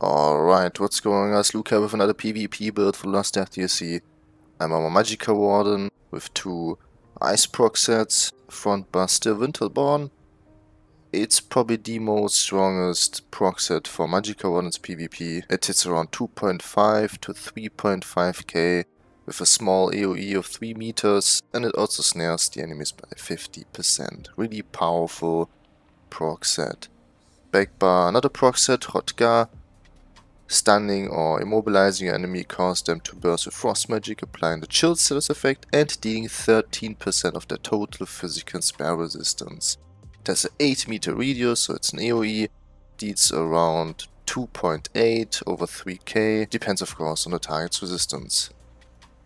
Alright, what's going on? It's Luca with another PvP build for Lost Death ESO. I'm on my Magicka Warden with two Ice proc sets, front buster Winterborn. It's probably the most strongest proc set for Magicka Warden's PvP. It hits around 2.5 to 3.5k with a small AoE of 3 meters and it also snares the enemies by 50%. Really powerful proc set. Backed by another proc set, Hotgar. Stunning or immobilizing an enemy causes them to burst with frost magic, applying the chill status effect and dealing 13% of their total physical and spell resistance. It has an 8 meter radius, so it's an AoE, deals around 2.8 over 3k, depends of course on the target's resistance.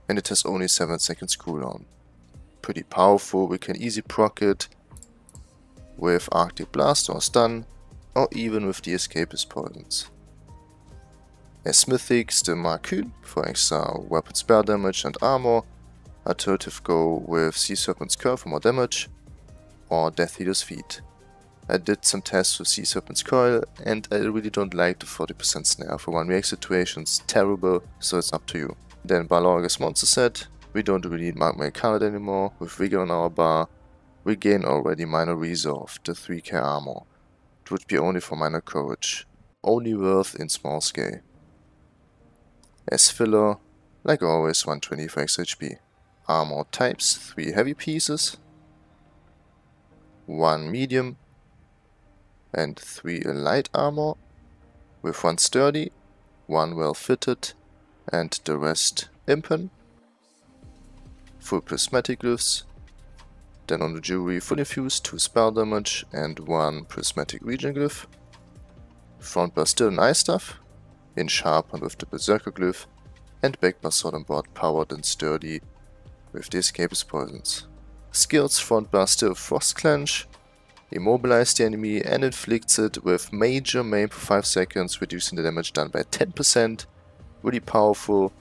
And it has only 7 seconds cooldown. Pretty powerful, we can easy proc it with Arctic Blast or Stun, or even with the Escapist Poisons. As mythics, the Markun for extra weapon spell damage and armor. Alternative go with Sea Serpent's Coil for more damage, or Death Heater's Feet. I did some tests with Sea Serpent's Coil and I really don't like the 40% snare for 1v8 situations, terrible, so it's up to you. Then Balorgh's monster set, we don't really need Magma Incarnate anymore, with Vigor on our bar, we gain already minor resolve, the 3k armor. It would be only for minor courage, only worth in small scale. As filler, like always, 120 for extra HP. Armor types, 3 heavy pieces, 1 medium and 3 light armor, with 1 sturdy, 1 well fitted and the rest impen. Full prismatic glyphs, then on the jewelry full infused, 2 spell damage and 1 prismatic region glyph. Front bar still nice stuff. In sharpened with the Berserker glyph and back by sword and board powered and sturdy with the Escapist Poisons. Skills front bar still Frost Clench, immobilize the enemy and inflicts it with major maim for 5 seconds, reducing the damage done by 10%, really powerful.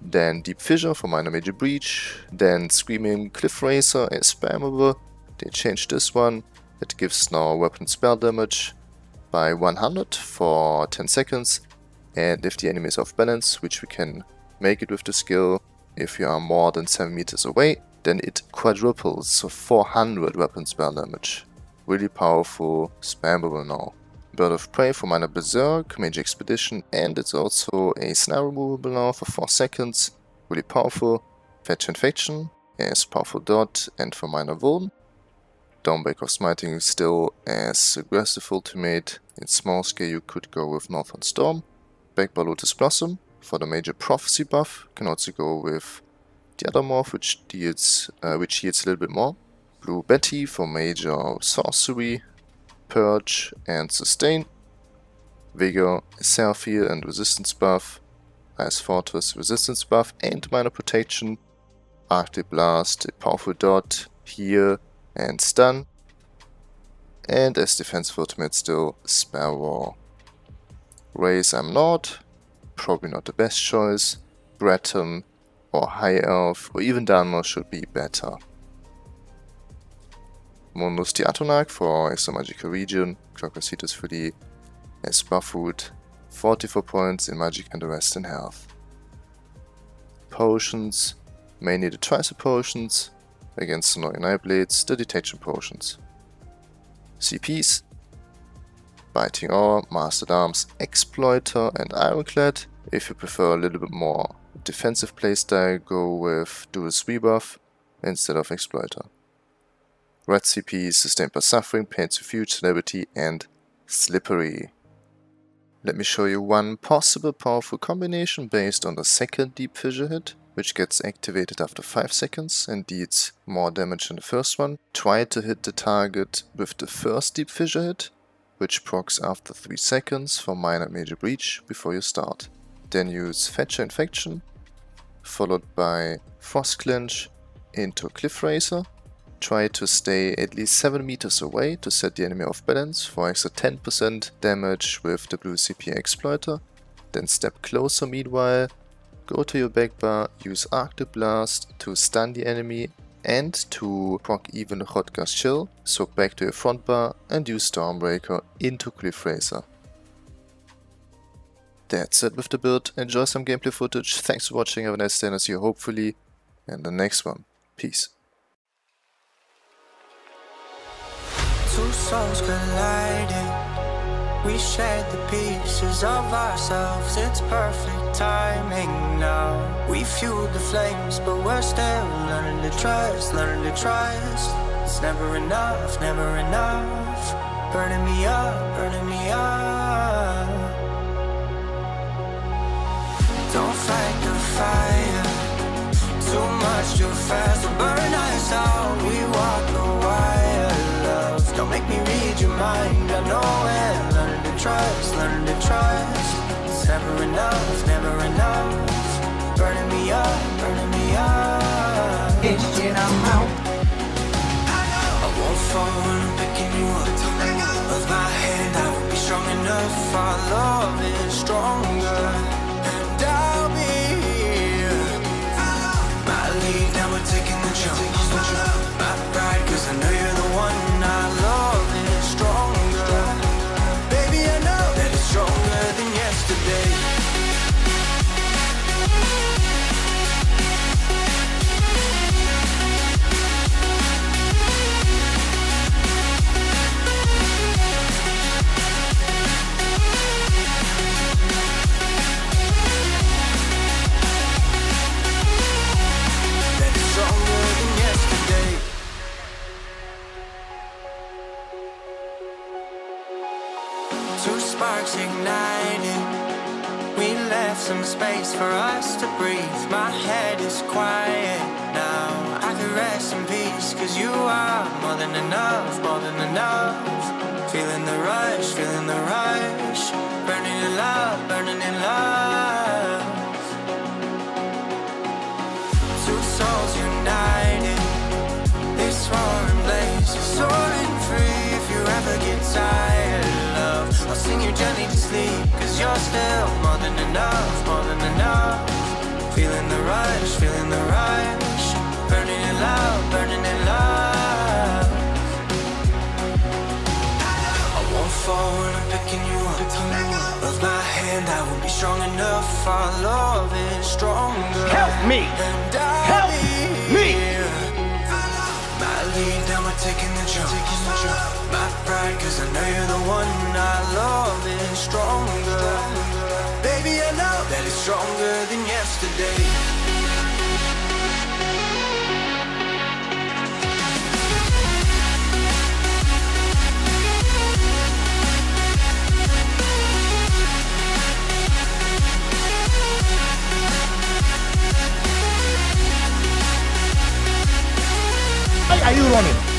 Then Deep Fissure for minor major breach, then Screaming Cliff Racer is spammable, they changed this one, it gives now weapon spell damage by 100 for 10 seconds. And if the enemy is off balance, which we can make it with the skill, if you are more than 7 meters away, then it quadruples, so 400 weapon spell damage. Really powerful, spammable now. Bird of Prey for minor Berserk, Mage Expedition, and it's also a snare removable now for 4 seconds. Really powerful. Fetch Infection as powerful dot and for minor Vuln. Dawnbreak of Smiting is still as aggressive ultimate. In small scale you could go with Northern Storm. Back by Lotus Blossom for the major prophecy buff. Can also go with the other morph, which heals a little bit more. Blue Betty for major sorcery, purge and sustain. Vigor, self heal and resistance buff. Ice Fortress, resistance buff and minor protection. Arctic Blast, a powerful dot, heal and stun. And as defensive ultimate still Spell War. Race I'm not, probably not the best choice. Breton or High Elf or even Dunmer should be better. Mundus the Atronach for extra magical region, Clockwork Citrus for the Espa food, 44 points in magic and the rest in health. Potions, mainly the Tricep potions, against the Annoying Eye Blades, the Detection potions. CPs. Biting Ore, Mastered Arms, Exploiter and Ironclad. If you prefer a little bit more defensive playstyle, go with Dual Rebuff instead of Exploiter. Red CP, Sustained by Suffering, Pain Suffuge, Celebrity and Slippery. Let me show you one possible powerful combination based on the second Deep Fissure hit, which gets activated after 5 seconds and deals more damage than the first one. Try to hit the target with the first Deep Fissure hit, which procs after 3 seconds for minor major breach before you start. Then use Fetch Infection, followed by Frost Clench into Cliff Racer. Try to stay at least 7 meters away to set the enemy off balance for extra 10% damage with the blue CP Exploiter. Then step closer meanwhile, go to your back bar, use Arctic Blast to stun the enemy and to proc even the Hotgar's Chill, so back to your front bar and use Stormbreaker into Cliff Racer. that's it with the build. Enjoy some gameplay footage. Thanks for watching. Have a nice day, and I'll see you hopefully in the next one. Peace. Two souls colliding. We shared the pieces of ourselves. It's perfect timing now. We fueled the flames, but we're still learning to trust, learning to trust. It's never enough, never enough. Burning me up, burning me up. Don't fight the fire. Too much, too fast to burn us out. We walk the wire, love. Don't make me read your mind, I know it. Trust, learn to trust. It's never enough, never enough. Burning me up, burning me up. Engine, I'm out. I won't fall when I'm picking you up. With my hand, I will be strong enough. Our love is stronger, and I'll be here. My lead, now we're taking the jump. My pride, 'cause I know you're the one I love is stronger. Stronger than yesterday. That is stronger than yesterday. Two sparks ignited. We left some space for us to breathe. My head is quiet now. I could rest in peace, 'cause you are more than enough, more than enough. Feeling the rush, feeling the rush. Burning in love, burning in love. Two souls united. This roaring blaze is soaring free. If you ever get tired, I'll sing your journey to sleep, 'cause you're still more than enough, more than enough. Feeling the rush, burning in love, burning in love. I won't fall when I'm picking you up. With my hand, I will be strong enough. Our love is stronger. Help me! And I'll be here. My lead, now we're taking the jump. My pride, 'cause I know you're the one I love is stronger. Baby, I know that it's stronger than yesterday. Why are you running?